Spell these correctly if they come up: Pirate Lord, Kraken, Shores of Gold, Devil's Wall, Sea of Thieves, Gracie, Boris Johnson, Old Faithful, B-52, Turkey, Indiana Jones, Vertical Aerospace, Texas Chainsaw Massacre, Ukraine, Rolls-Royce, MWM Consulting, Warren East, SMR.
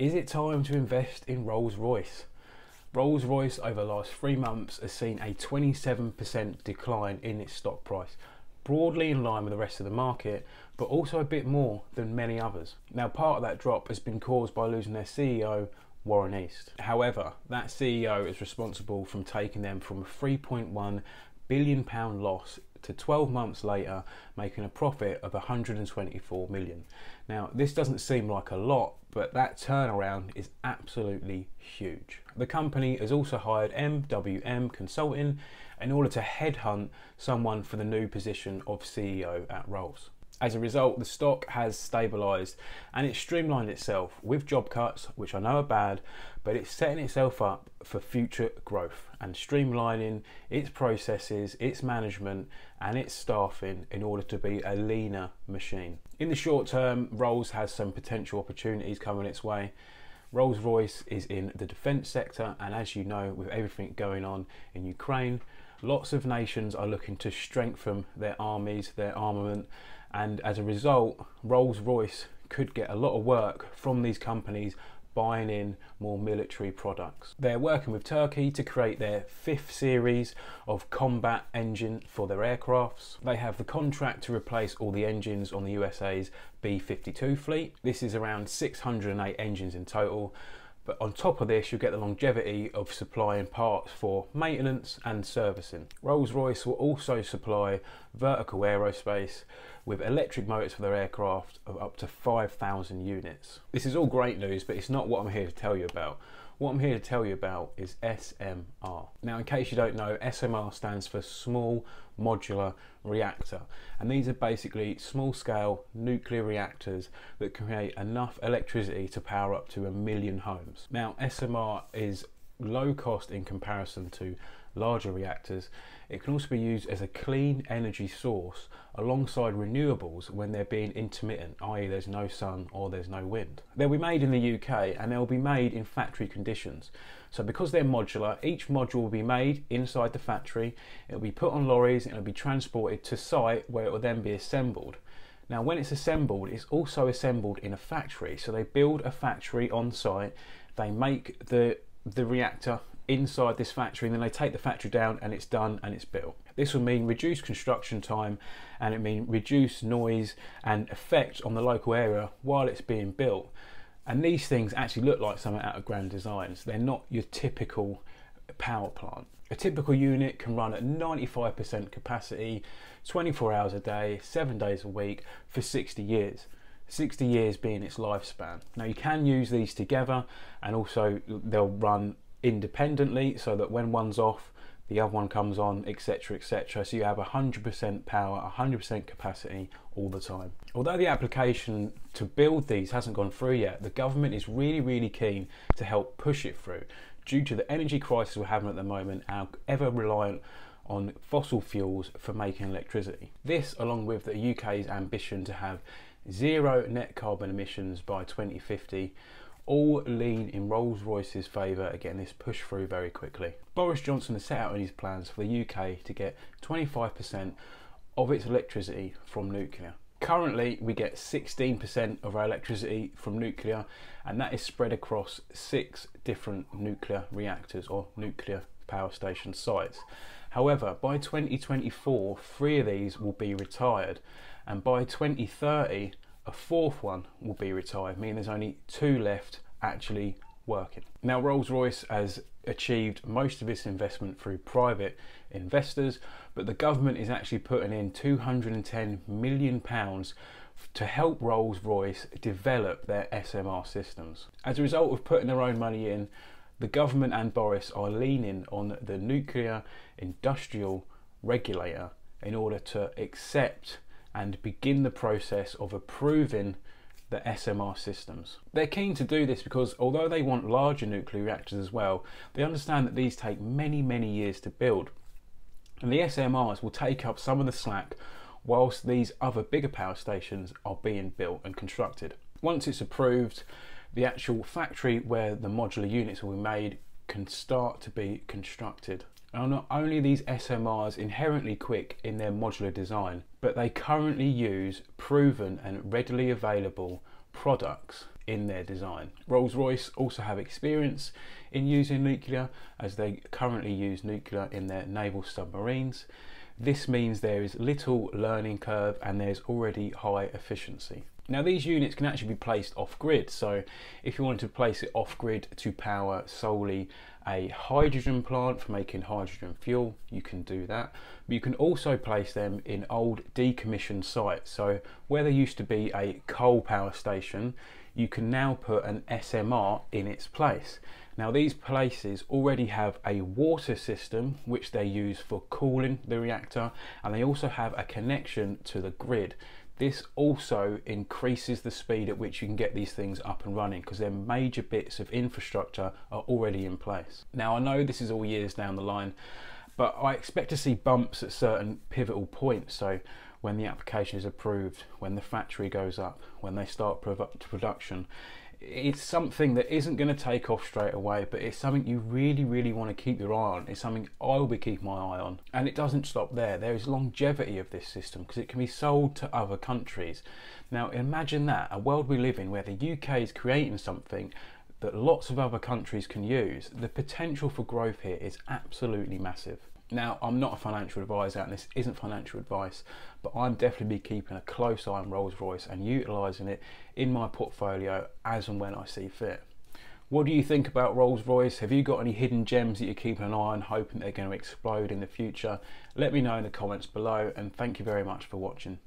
Is it time to invest in Rolls-Royce? Rolls-Royce over the last 3 months has seen a 27% decline in its stock price, broadly in line with the rest of the market, but also a bit more than many others. Now, part of that drop has been caused by losing their CEO, Warren East. However, that CEO is responsible from taking them from a £3.1 billion loss to 12 months later, making a profit of 124 million. Now, this doesn't seem like a lot, but that turnaround is absolutely huge. The company has also hired MWM Consulting in order to headhunt someone for the new position of CEO at Rolls. As a result, the stock has stabilised and it's streamlined itself with job cuts, which I know are bad, but it's setting itself up for future growth and streamlining its processes, its management and its staffing in order to be a leaner machine. In the short term, Rolls has some potential opportunities coming its way. Rolls-Royce is in the defence sector, and as you know, with everything going on in Ukraine, lots of nations are looking to strengthen their armies, their armament, and as a result, Rolls-Royce could get a lot of work from these companies buying in more military products. They're working with Turkey to create their 5th series of combat engine for their aircrafts. They have the contract to replace all the engines on the USA's B-52 fleet. This is around 608 engines in total. But on top of this, you'll get the longevity of supplying parts for maintenance and servicing. Rolls-Royce will also supply Vertical Aerospace with electric motors for their aircraft of up to 5,000 units. This is all great news, but it's not what I'm here to tell you about. What I'm here to tell you about is SMR. Now, in case you don't know, SMR stands for Small Modular Reactor. And these are basically small-scale nuclear reactors that create enough electricity to power up to 1 million homes. Now, SMR is low cost in comparison to larger reactors. It can also be used as a clean energy source alongside renewables when they're being intermittent, i.e. there's no sun or there's no wind. They'll be made in the UK and they'll be made in factory conditions. So because they're modular, each module will be made inside the factory, it'll be put on lorries and it'll be transported to site where it will then be assembled. Now, when it's also assembled in a factory. So they build a factory on site, they make the reactor inside this factory, and then they take the factory down and it's done and it's built. This will mean reduced construction time, and it means reduced noise and effect on the local area while it's being built. And these things actually look like something out of Grand Designs. They're not your typical power plant. A typical unit can run at 95% capacity, 24 hours a day, 7 days a week for 60 years. 60 years being its lifespan. Now, you can use these together, and also they'll run independently so that when one's off, the other one comes on, etc., etc. So you have 100% power, 100% capacity all the time. Although the application to build these hasn't gone through yet, the government is really, really keen to help push it through. Due to the energy crisis we're having at the moment, our ever reliant on fossil fuels for making electricity. This, along with the UK's ambition to have zero net carbon emissions by 2050, all lean in Rolls-Royce's favour at getting this pushed through very quickly. Boris Johnson has set out in his plans for the UK to get 25% of its electricity from nuclear. Currently, we get 16% of our electricity from nuclear, and that is spread across 6 different nuclear reactors or nuclear power station sites. However, by 2024, 3 of these will be retired, and by 2030, a 4th one will be retired, meaning there's only 2 left actually working. Now, Rolls-Royce has achieved most of its investment through private investors, but the government is actually putting in £210 million to help Rolls-Royce develop their SMR systems. As a result of putting their own money in, the government and Boris are leaning on the nuclear industrial regulator in order to accept and begin the process of approving the SMR systems. They're keen to do this because although they want larger nuclear reactors as well, they understand that these take many, many years to build. And the SMRs will take up some of the slack whilst these other bigger power stations are being built and constructed. Once it's approved, the actual factory where the modular units will be made can start to be constructed. Now, not only are these SMRs inherently quick in their modular design, but they currently use proven and readily available products in their design. Rolls-Royce also have experience in using nuclear, as they currently use nuclear in their naval submarines. This means there is little learning curve and there's already high efficiency. Now, these units can actually be placed off-grid, so if you wanted to place it off-grid to power solely a hydrogen plant for making hydrogen fuel, you can do that. But you can also place them in old decommissioned sites, so where there used to be a coal power station, you can now put an SMR in its place. Now, these places already have a water system which they use for cooling the reactor, and they also have a connection to the grid. This also increases the speed at which you can get these things up and running, because their major bits of infrastructure are already in place. Now, I know this is all years down the line, but I expect to see bumps at certain pivotal points. So when the application is approved, when the factory goes up, when they start production, it's something that isn't going to take off straight away, but it's something you really, really want to keep your eye on. It's something I'll be keeping my eye on. And it doesn't stop there. There is longevity of this system because it can be sold to other countries. Now, imagine that, a world we live in where the UK is creating something that lots of other countries can use. The potential for growth here is absolutely massive. Now, I'm not a financial advisor and this isn't financial advice, but I'm definitely keeping a close eye on Rolls-Royce and utilising it in my portfolio as and when I see fit. What do you think about Rolls-Royce? Have you got any hidden gems that you're keeping an eye on, hoping they're going to explode in the future? Let me know in the comments below, and thank you very much for watching.